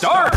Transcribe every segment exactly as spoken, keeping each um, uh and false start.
start!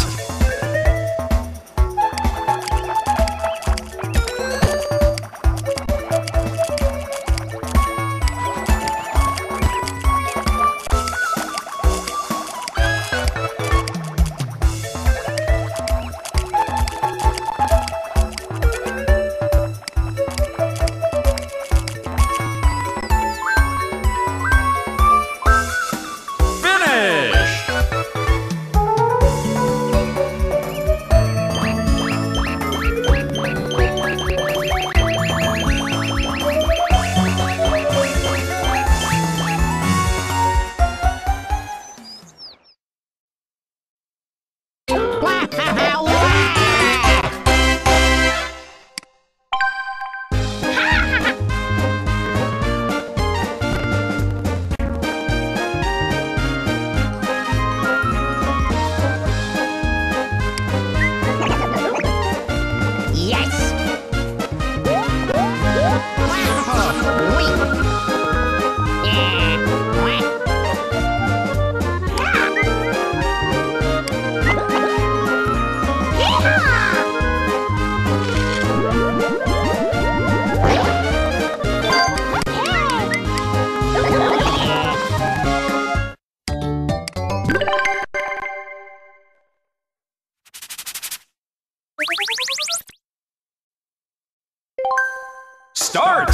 Start! Start!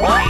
What?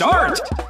start!